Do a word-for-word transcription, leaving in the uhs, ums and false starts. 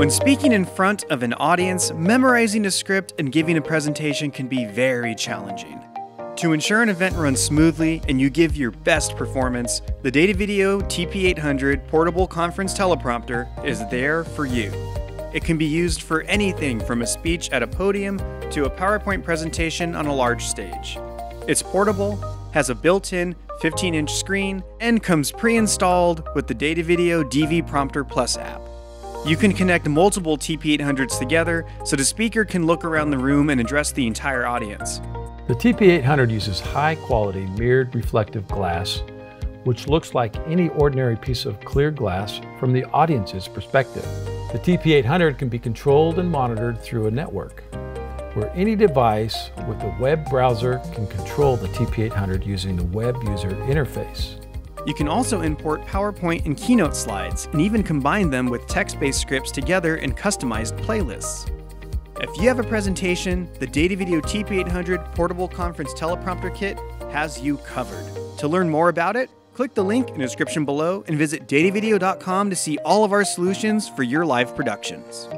When speaking in front of an audience, memorizing a script and giving a presentation can be very challenging. To ensure an event runs smoothly and you give your best performance, the DataVideo T P eight hundred Portable Conference Teleprompter is there for you. It can be used for anything from a speech at a podium to a PowerPoint presentation on a large stage. It's portable, has a built-in fifteen inch screen, and comes pre-installed with the DataVideo dvPrompter Plus app. You can connect multiple T P eight hundreds together so the speaker can look around the room and address the entire audience. The T P eight hundred uses high-quality mirrored reflective glass, which looks like any ordinary piece of clear glass from the audience's perspective. The T P eight hundred can be controlled and monitored through a network, where any device with a web browser can control the T P eight hundred using the web user interface. You can also import PowerPoint and Keynote slides, and even combine them with text-based scripts together in customized playlists. If you have a presentation, the DataVideo T P eight hundred Portable Conference Teleprompter Kit has you covered. To learn more about it, click the link in the description below and visit datavideo dot com to see all of our solutions for your live productions.